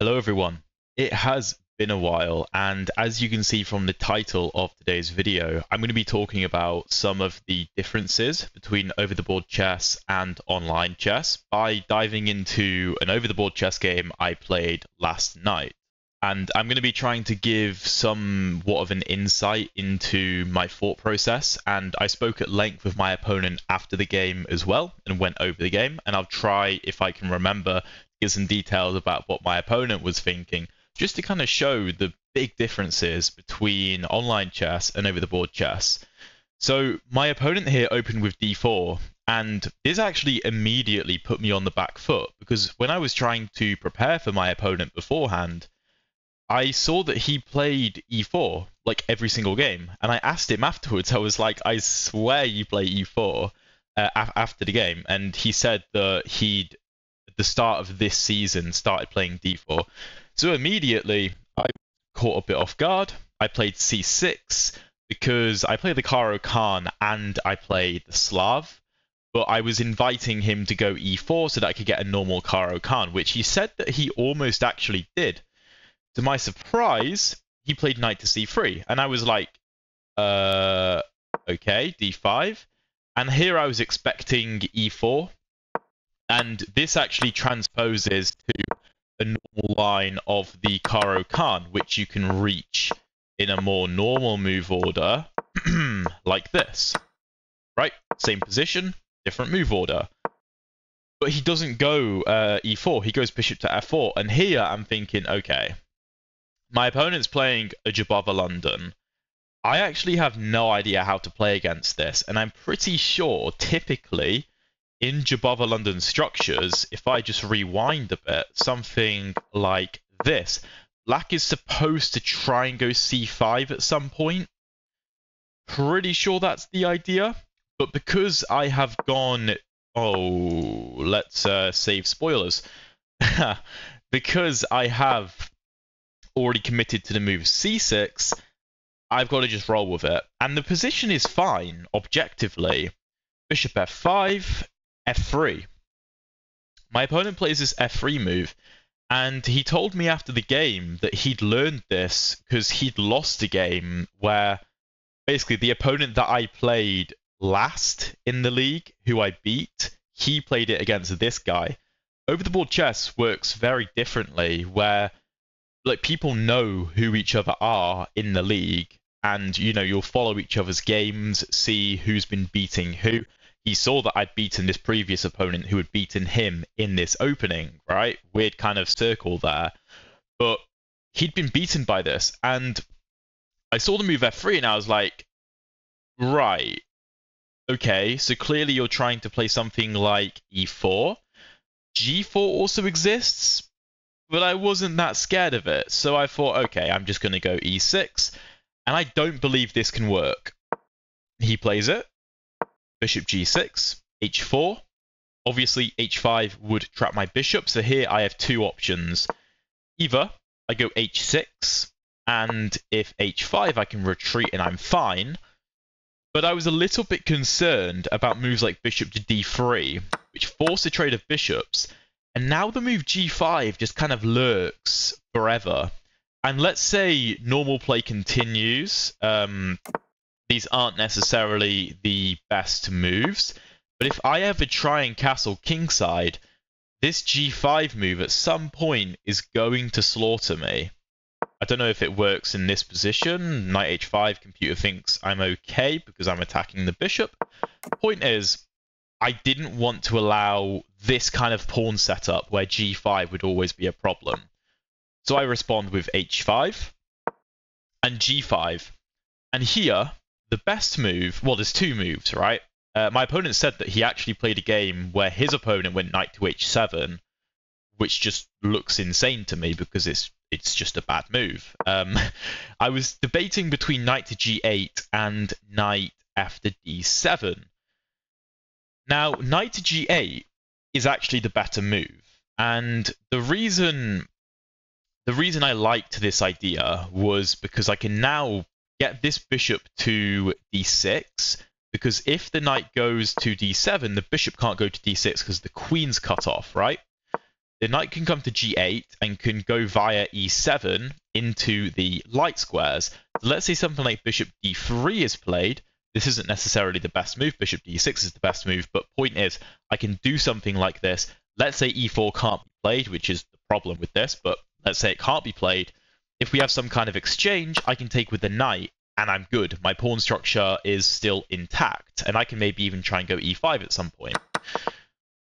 Hello everyone, it has been a while, and as you can see from the title of today's video, I'm going to be talking about some of the differences between over-the-board chess and online chess by diving into an over-the-board chess game I played last night. And I'm going to be trying to give somewhat of an insight into my thought process, and I spoke at length with my opponent after the game as well and went over the game, and I'll try, if I can remember, some details about what my opponent was thinking, just to kind of show the big differences between online chess and over-the-board chess. So my opponent here opened with d4, and this actually immediately put me on the back foot, because when I was trying to prepare for my opponent beforehand, I saw that he played e4 like every single game, and I asked him afterwards. I was like, I swear you play e4 after the game, and he said that he'd the start of this season started playing d4. So immediately I caught a bit off guard. I played c6 because I played the Caro Kann and I played the Slav, but I was inviting him to go e4 so that I could get a normal Caro Kann, which he said that he almost actually did. To my surprise, he played knight to c3, and I was like, okay, d5, and here I was expecting e4. And this actually transposes to a normal line of the Caro Kann, which you can reach in a more normal move order, like this. Right? Same position, different move order. But he doesn't go e4, he goes bishop to f4. And here I'm thinking, okay, my opponent's playing a Jobava London. I actually have no idea how to play against this, and I'm pretty sure, typically, in Jobava London structures, if I just rewind a bit, something like this. Black is supposed to try and go c5 at some point. Pretty sure that's the idea. But because I have gone... Oh, let's save spoilers. Because I have already committed to the move c6, I've got to just roll with it. And the position is fine, objectively. Bishop f5... f3. My opponent plays this f3 move, and he told me after the game that he'd learned this because he'd lost a game where basically the opponent that I played last in the league, who I beat, he played it against this guy. Over-the-board chess works very differently, where like people know who each other are in the league, and you know, you'll follow each other's games, see who's been beating who. He saw that I'd beaten this previous opponent who had beaten him in this opening, right? Weird kind of circle there. But he'd been beaten by this, and I saw the move f3, and I was like, right, okay, so clearly you're trying to play something like e4. g4 also exists, but I wasn't that scared of it. So I thought, okay, I'm just going to go e6, and I don't believe this can work. He plays it. Bishop g6, h4. Obviously, h5 would trap my bishop, so here I have two options. Either I go h6, and if h5, I can retreat and I'm fine. But I was a little bit concerned about moves like bishop to d3, which force a trade of bishops. And now the move g5 just kind of lurks forever. And let's say normal play continues. These aren't necessarily the best moves, but if I ever try and castle kingside, this g5 move at some point is going to slaughter me. I don't know if it works in this position. Knight h5, computer thinks I'm okay because I'm attacking the bishop. Point is, I didn't want to allow this kind of pawn setup where g5 would always be a problem. So I respond with h5 and g5. And here, the best move, well, there's two moves, right? My opponent said that he actually played a game where his opponent went knight to h7, which just looks insane to me because it's just a bad move. I was debating between knight to g8 and knight f to d7. Now, knight to g8 is actually the better move, and the reason I liked this idea was because I can now get this bishop to d6, because if the knight goes to d7, the bishop can't go to d6 because the queen's cut off, right? The knight can come to g8 and can go via e7 into the light squares. So let's say something like bishop d3 is played. This isn't necessarily the best move. Bishop d6 is the best move, but point is, I can do something like this. Let's say e4 can't be played, which is the problem with this, but let's say it can't be played. If we have some kind of exchange, I can take with the knight, and I'm good. My pawn structure is still intact, and I can maybe even try and go e5 at some point.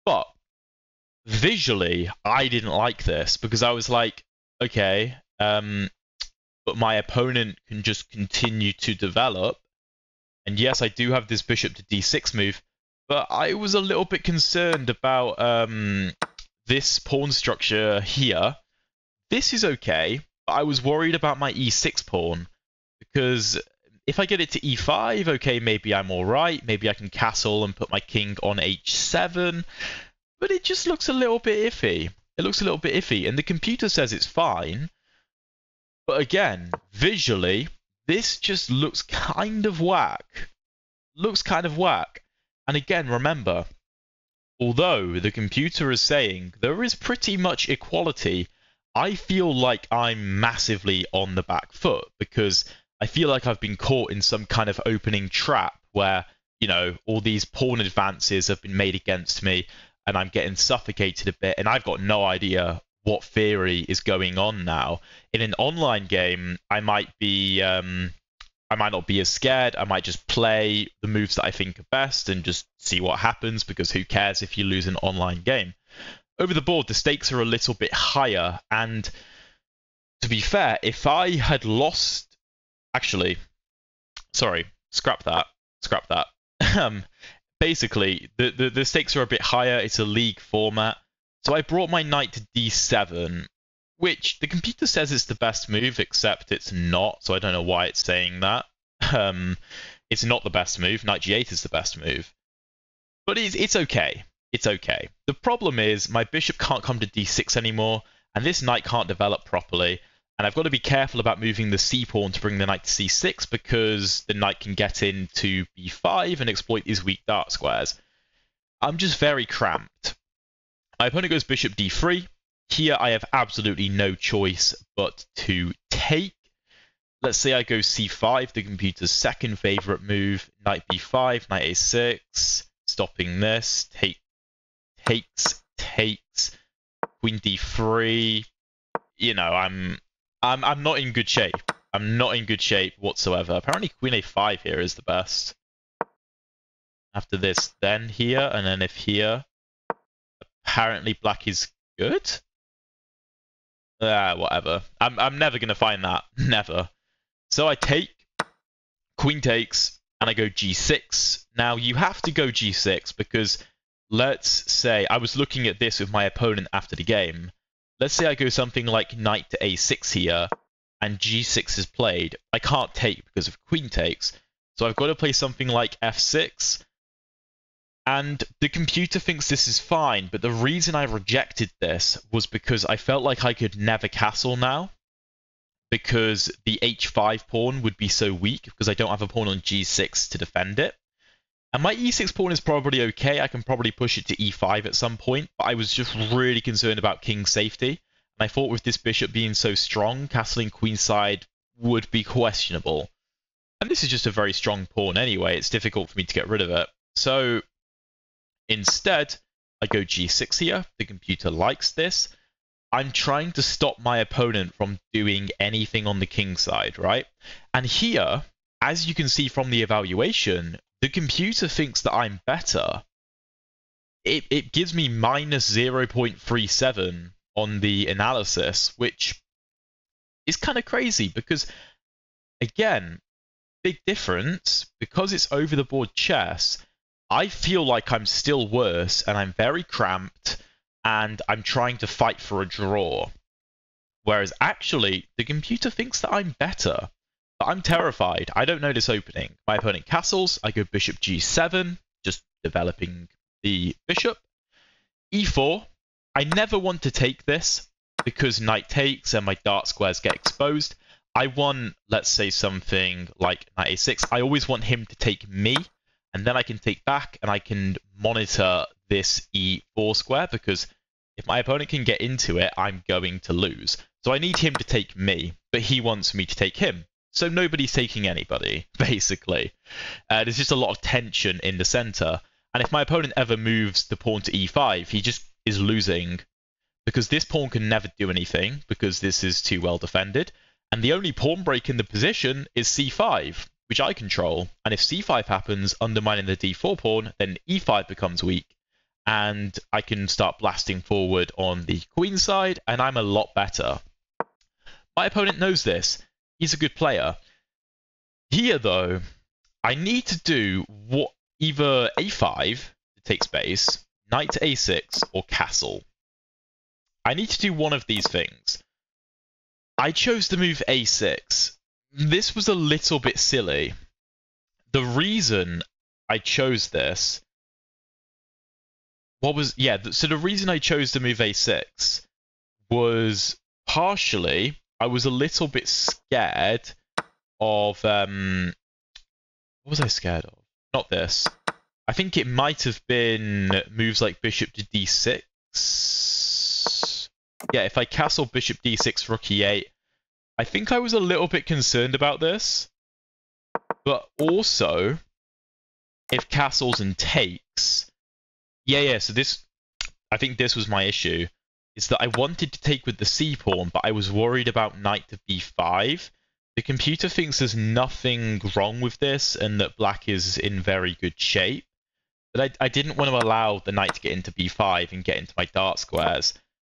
But visually, I didn't like this, because I was like, okay, but my opponent can just continue to develop. And yes, I do have this bishop to d6 move, but I was a little bit concerned about this pawn structure here. This is okay, but I was worried about my e6 pawn, because if I get it to e5, okay, maybe I'm all right. Maybe I can castle and put my king on h7, but it just looks a little bit iffy. It looks a little bit iffy, and the computer says it's fine. But again, visually, this just looks kind of whack. Looks kind of whack. And again, remember, although the computer is saying there is pretty much equality, I feel like I'm massively on the back foot, because I feel like I've been caught in some kind of opening trap where, you know, all these pawn advances have been made against me and I'm getting suffocated a bit, and I've got no idea what theory is going on now. In an online game, I might be, I might not be as scared. I might just play the moves that I think are best and just see what happens, because who cares if you lose an online game? Over the board, the stakes are a little bit higher, and to be fair, if I had lost, actually, sorry, scrap that. Basically, the stakes are a bit higher. It's a league format. So I brought my knight to d7, which the computer says is the best move, except it's not, so I don't know why it's saying that. It's not the best move. Knight g8 is the best move. But it's okay. It's okay. The problem is my bishop can't come to d6 anymore, and this knight can't develop properly, and I've got to be careful about moving the c-pawn to bring the knight to c6, because the knight can get into b5 and exploit these weak dark squares. I'm just very cramped. My opponent goes bishop d3. Here I have absolutely no choice but to take. Let's say I go c5, the computer's second favourite move. Knight b5, knight a6, stopping this. Takes. Queen d3. You know, I'm not in good shape. I'm not in good shape whatsoever. Apparently queen a5 here is the best. After this, then here, and then if here. Apparently black is good? Whatever. I'm never going to find that. Never. So I take, queen takes, and I go g6. Now, you have to go g6 because, let's say, I was looking at this with my opponent after the game. Let's say I go something like knight to a6 here, and g6 is played. I can't take because of queen takes, so I've got to play something like f6. And the computer thinks this is fine, but the reason I rejected this was because I felt like I could never castle now, because the h5 pawn would be so weak, because I don't have a pawn on g6 to defend it. And my e6 pawn is probably okay. I can probably push it to e5 at some point, but I was just really concerned about king safety. And I thought with this bishop being so strong, castling queenside would be questionable. And this is just a very strong pawn anyway. It's difficult for me to get rid of it. So instead, I go g6 here. The computer likes this. I'm trying to stop my opponent from doing anything on the king side, right? And here, as you can see from the evaluation, the computer thinks that I'm better. It gives me minus 0.37 on the analysis, which is kind of crazy because, again, big difference, because it's over the board chess. I feel like I'm still worse, and I'm very cramped, and I'm trying to fight for a draw. Whereas actually, the computer thinks that I'm better. But I'm terrified. I don't know this opening. My opponent castles. I go bishop g7, just developing the bishop. e4. I never want to take this, because knight takes and my dark squares get exposed. I want, let's say, something like knight a6. I always want him to take me. And then I can take back and I can monitor this e4 square because If my opponent can get into it, I'm going to lose. So I need him to take me, but he wants me to take him. So nobody's taking anybody, basically. There's just a lot of tension in the center. And if my opponent ever moves the pawn to e5, he just is losing, because this pawn can never do anything, because this is too well defended. And the only pawn break in the position is c5, which I control. And if c5 happens, undermining the d4 pawn, then e5 becomes weak. And I can start blasting forward on the queen side, and I'm a lot better. My opponent knows this. He's a good player. Here, though, I need to do what either a5 to take space, knight to a6, or castle. I need to do one of these things. I chose the move a6. This was a little bit silly. The reason I chose this... So the reason I chose the move a6 was partially... I was a little bit scared of, what was I scared of? Not this. I think it might have been moves like bishop to d6. Yeah, if I castle bishop d6, rook e8. I think I was a little bit concerned about this. But also, if castles and takes... so this... I think this was my issue. Is that I wanted to take with the c pawn, but I was worried about knight to b5. The computer thinks there's nothing wrong with this and that black is in very good shape. But I didn't want to allow the knight to get into b5 and get into my dark squares.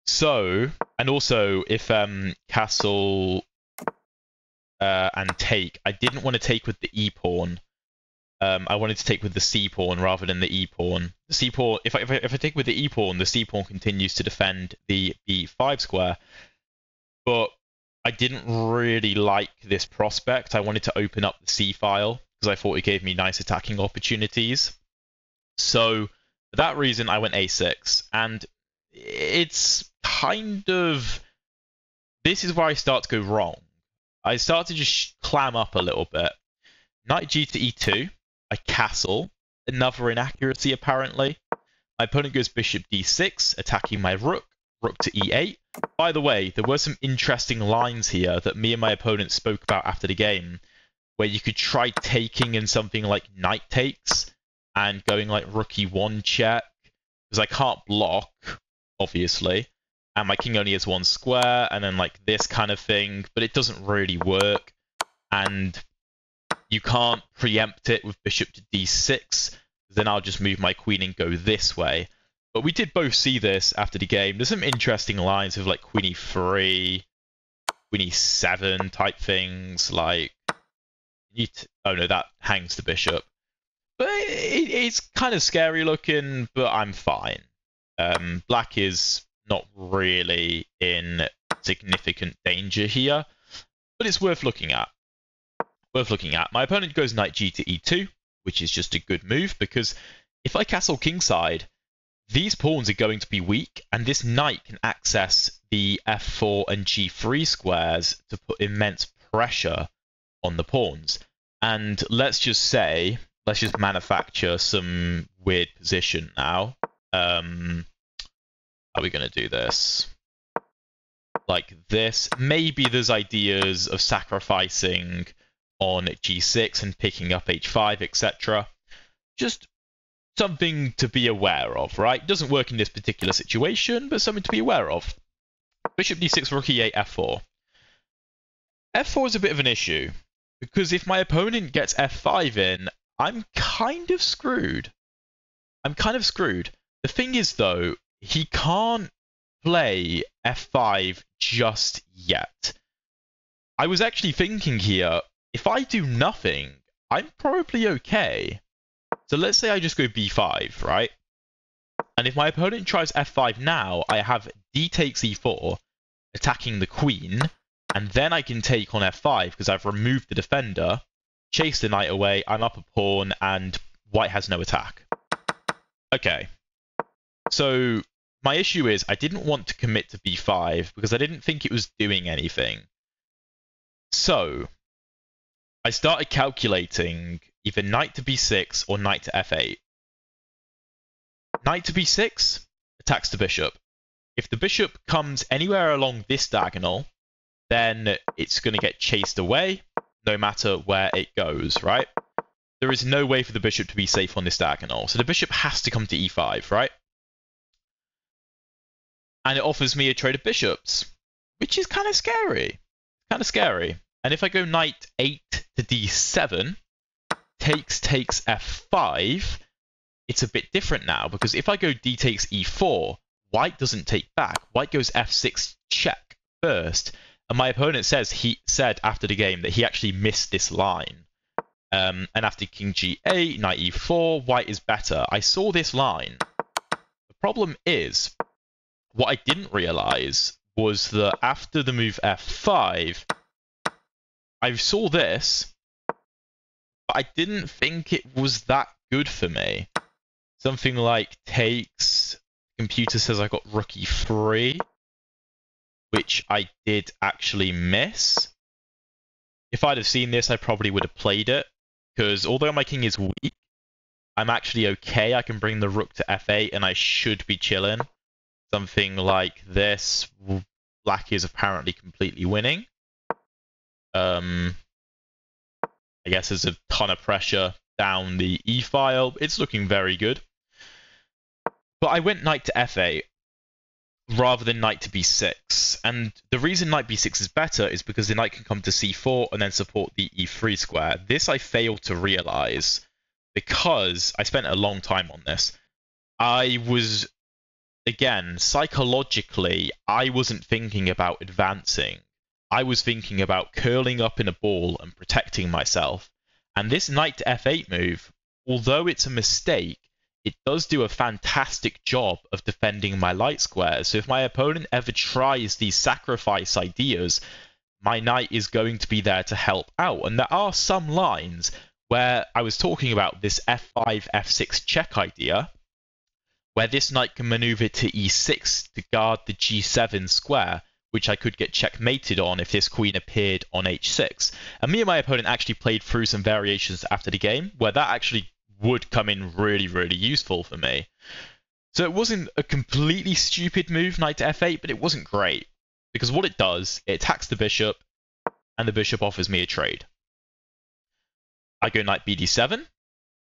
So, and also if castle and take, I didn't want to take with the e pawn. I wanted to take with the c pawn rather than the e pawn. The c pawn, if I take with the e pawn, the c pawn continues to defend the b5 square. But I didn't really like this prospect. I wanted to open up the c file because I thought it gave me nice attacking opportunities. So for that reason, I went a6, and it's kind of this is where I start to go wrong. I start to just clam up a little bit. Knight g to e2. I castle, another inaccuracy apparently. My opponent goes bishop d6, attacking my rook, rook to e8. By the way, there were some interesting lines here that me and my opponent spoke about after the game, where you could try taking in something like knight takes and going like rook e1 check, because I can't block, obviously, and my king only has one square, and then like this kind of thing, but it doesn't really work, and you can't preempt it with bishop to d6, then I'll just move my queen and go this way. But we did both see this after the game. There's some interesting lines of like queen e3, queen e7 type things. Like, oh no, that hangs the bishop. But it's kind of scary looking, but I'm fine. Black is not really in significant danger here, but it's worth looking at. My opponent goes knight g to e2, which is just a good move, because if I castle kingside, these pawns are going to be weak, and this knight can access the f4 and g3 squares to put immense pressure on the pawns. And let's just say, let's just manufacture some weird position now. How are we going to do this? Like this. Maybe there's ideas of sacrificing on g6 and picking up h5, etc. Just something to be aware of, right? Doesn't work in this particular situation, but something to be aware of. Bishop d6, rook e8, f4. f4 is a bit of an issue, because if my opponent gets f5 in, I'm kind of screwed. The thing is, though, he can't play f5 just yet. I was actually thinking here, if I do nothing, I'm probably okay. So let's say I just go b5, right? And if my opponent tries f5 now, I have d takes e4, attacking the queen, and then I can take on f5 because I've removed the defender, chase the knight away, I'm up a pawn, and white has no attack. Okay. So my issue is I didn't want to commit to b5 because I didn't think it was doing anything. So I started calculating either knight to b6 or knight to f8. Knight to b6 attacks the bishop. If the bishop comes anywhere along this diagonal, then it's going to get chased away no matter where it goes, right? There is no way for the bishop to be safe on this diagonal. So the bishop has to come to e5, right? And it offers me a trade of bishops, which is kind of scary. Kind of scary. And if I go knight 8 to d7, takes takes f5, it's a bit different now, because if I go d takes e4, white doesn't take back. White goes f6 check first. And my opponent says he said after the game that he actually missed this line. And after king g8, knight e4, white is better. I saw this line. The problem is, what I didn't realize was that after the move f5, I saw this, but I didn't think it was that good for me. Something like takes, computer says I got rook e3, which I did actually miss. If I'd have seen this, I probably would have played it. Because although my king is weak, I'm actually okay. I can bring the rook to f8 and I should be chilling. Something like this. Black is apparently completely winning. I guess there's a ton of pressure down the e-file. It's looking very good. But I went knight to f8 rather than knight to b6. And the reason knight b6 is better is because the knight can come to c4 and then support the e3 square. This I failed to realize because I spent a long time on this. I was, again, psychologically, I wasn't thinking about advancing. I was thinking about curling up in a ball and protecting myself. And this knight to f8 move, although it's a mistake, it does do a fantastic job of defending my light squares. So if my opponent ever tries these sacrifice ideas, my knight is going to be there to help out. And there are some lines where I was talking about this f5, f6 check idea, where this knight can maneuver to e6 to guard the g7 square, which I could get checkmated on if this queen appeared on h6. And me and my opponent actually played through some variations after the game where that actually would come in really, really useful for me. So it wasn't a completely stupid move, knight to f8, but it wasn't great. Because what it does, it attacks the bishop, and the bishop offers me a trade. I go knight bd7,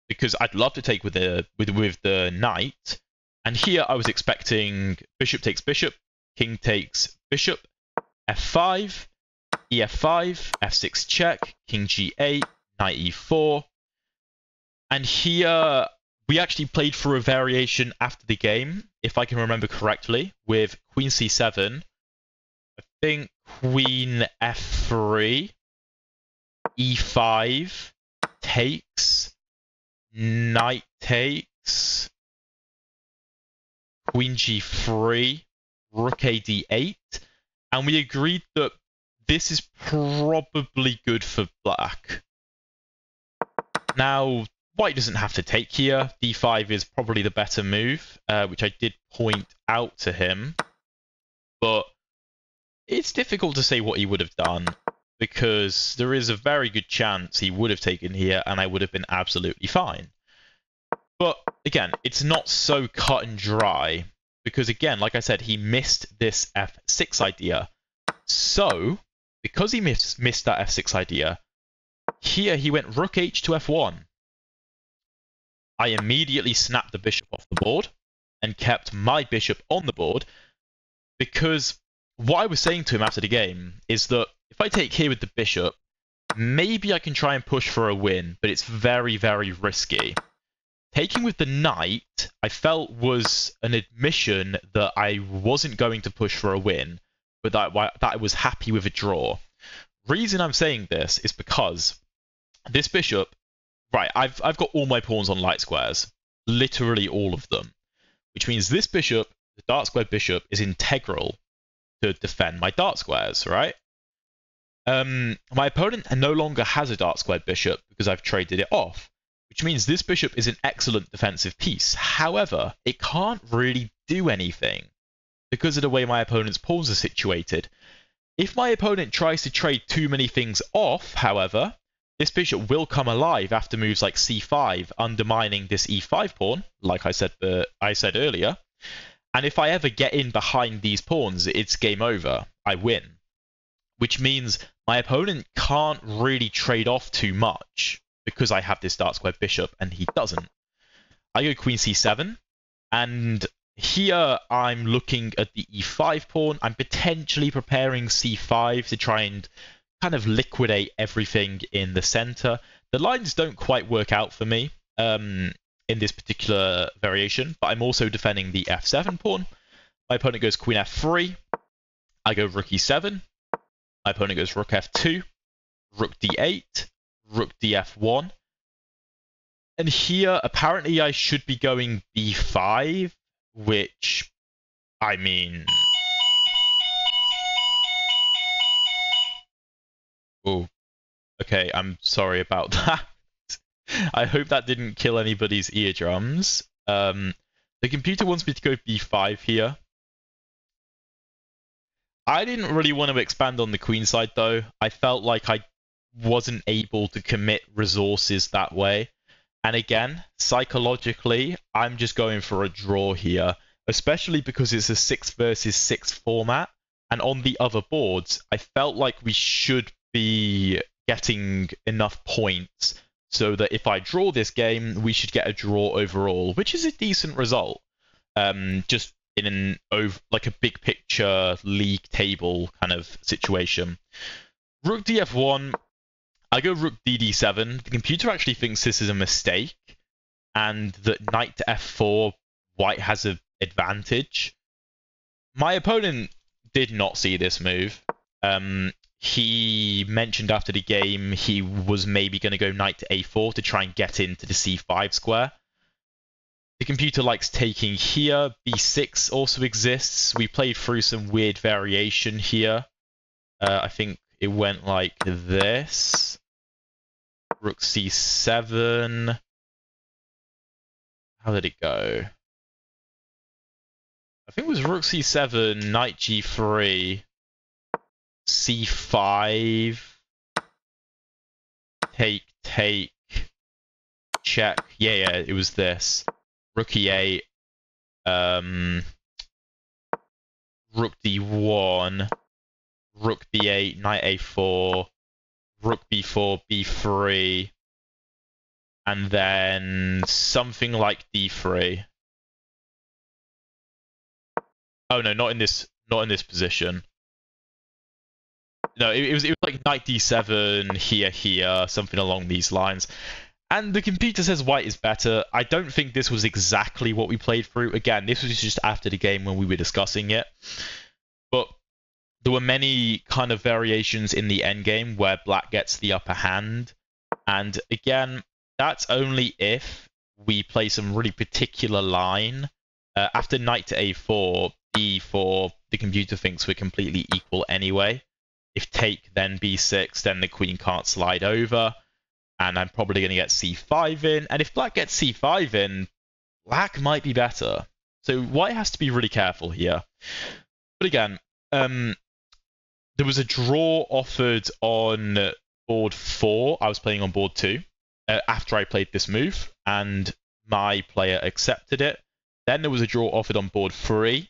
because I'd love to take with the knight. And here I was expecting bishop takes bishop, king takes bishop, f5, ef5, f6 check, king g8, knight e4. And here, we actually played for a variation after the game, if I can remember correctly, with queen c7, I think queen f3, e5, takes, knight takes, queen g3, rook a d8, and we agreed that this is probably good for black. Now, white doesn't have to take here. D5 is probably the better move, which I did point out to him. But it's difficult to say what he would have done, because there is a very good chance he would have taken here, and I would have been absolutely fine. But again, it's not so cut and dry, because again, like I said, he missed this f6 idea. So, because he missed that f6 idea, here he went rook h to f1. I immediately snapped the bishop off the board and kept my bishop on the board, because what I was saying to him after the game is that if I take here with the bishop, maybe I can try and push for a win, but it's very, very risky. Taking with the knight, I felt was an admission that I wasn't going to push for a win, but that I was happy with a draw. Reason I'm saying this is because this bishop, right, I've got all my pawns on light squares, literally all of them, which means this bishop, the dark square bishop, is integral to defend my dark squares, right? My opponent no longer has a dark square bishop because I've traded it off, which means this bishop is an excellent defensive piece. However, it can't really do anything because of the way my opponent's pawns are situated. If my opponent tries to trade too many things off, however, this bishop will come alive after moves like c5, undermining this e5 pawn, like I said earlier. And if I ever get in behind these pawns, it's game over. I win. Which means my opponent can't really trade off too much because I have this dark square bishop and he doesn't. I go queen c7, and here I'm looking at the e5 pawn. I'm potentially preparing c5 to try and kind of liquidate everything in the center. The lines don't quite work out for me in this particular variation, but I'm also defending the f7 pawn. My opponent goes queen f3. I go rook e7. My opponent goes rook f2, rook d8, rook df1. And here, apparently, I should be going b5, which, I mean... Oh, okay, I'm sorry about that. I hope that didn't kill anybody's eardrums. The computer wants me to go b5 here. I didn't really want to expand on the queen side, though. I felt like I wasn't able to commit resources that way. And again, psychologically, I'm just going for a draw here, especially because it's a 6 versus 6 format. And on the other boards, I felt like we should be getting enough points so that if I draw this game, we should get a draw overall, which is a decent result. Just in an like a big picture league table kind of situation. Rook df1. I go rook dd7. The computer actually thinks this is a mistake, and that knight to f4, white has an advantage. My opponent did not see this move. He mentioned after the game he was maybe going to go knight to a4 to try and get into the c5 square. The computer likes taking here. b6 also exists. We played through some weird variation here. I think it went like this. Rook c7. How did it go? I think it was rook c7, knight g3, c5, take, take, check. Yeah, it was this. Rook e8, rook d1, rook b8, knight a4, rook b4, b3, and then something like d3. Oh no, not in this position. No, it was like knight d7, here, something along these lines. And the computer says white is better. I don't think this was exactly what we played through. Again, this was just after the game when we were discussing it. But there were many kind of variations in the endgame where black gets the upper hand. And again, that's only if we play some really particular line. After knight to a4, e4, the computer thinks we're completely equal anyway. If take, then b6, then the queen can't slide over. And I'm probably going to get c5 in. And if black gets c5 in, black might be better. So white has to be really careful here. But again, there was a draw offered on board 4. I was playing on board 2 after I played this move, and my player accepted it. Then there was a draw offered on board 3,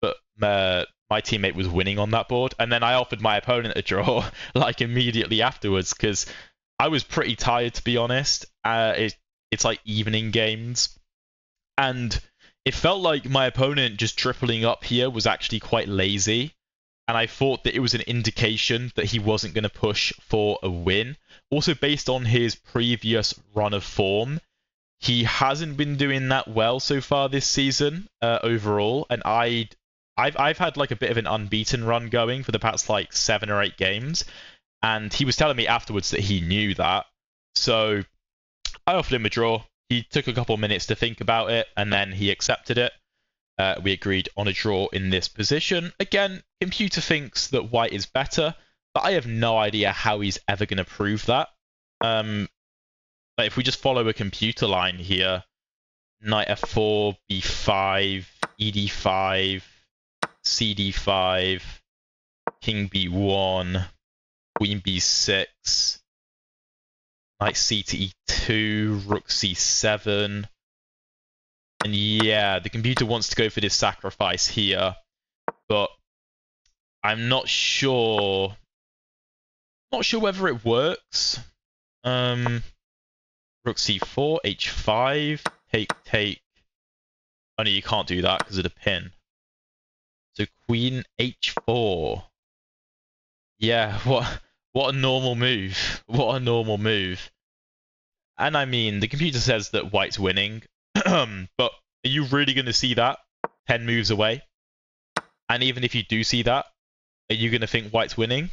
but my teammate was winning on that board. And then I offered my opponent a draw like immediately afterwards because I was pretty tired, to be honest. It's like evening games. And it felt like my opponent just tripling up here was actually quite lazy. And I thought that it was an indication that he wasn't going to push for a win. Also, based on his previous run of form, he hasn't been doing that well so far this season overall. And I've had like a bit of an unbeaten run going for the past like 7 or 8 games. And he was telling me afterwards that he knew that. So I offered him a draw. He took a couple minutes to think about it, and then he accepted it. We agreed on a draw in this position. Again, computer thinks that white is better, but I have no idea how he's ever going to prove that. But if we just follow a computer line here, knight f4, b5, ed5, cd5, king b1, queen b6, knight c to e2, rook c7, And yeah, the computer wants to go for this sacrifice here, but I'm not sure. Not sure whether it works. Rook c4, h5, take, take. Oh no, you can't do that because of the pin. So queen h4. Yeah, what a normal move. What a normal move. And I mean, the computer says that white's winning, but are you really going to see that 10 moves away? And even if you do see that, are you going to think white's winning?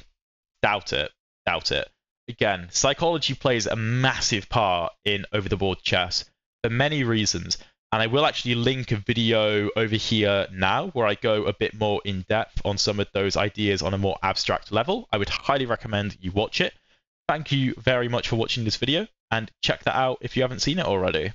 Doubt it. Doubt it. Again, psychology plays a massive part in over-the-board chess for many reasons. And I will actually link a video over here now where I go a bit more in depth on some of those ideas on a more abstract level. I would highly recommend you watch it. Thank you very much for watching this video, and check that out if you haven't seen it already.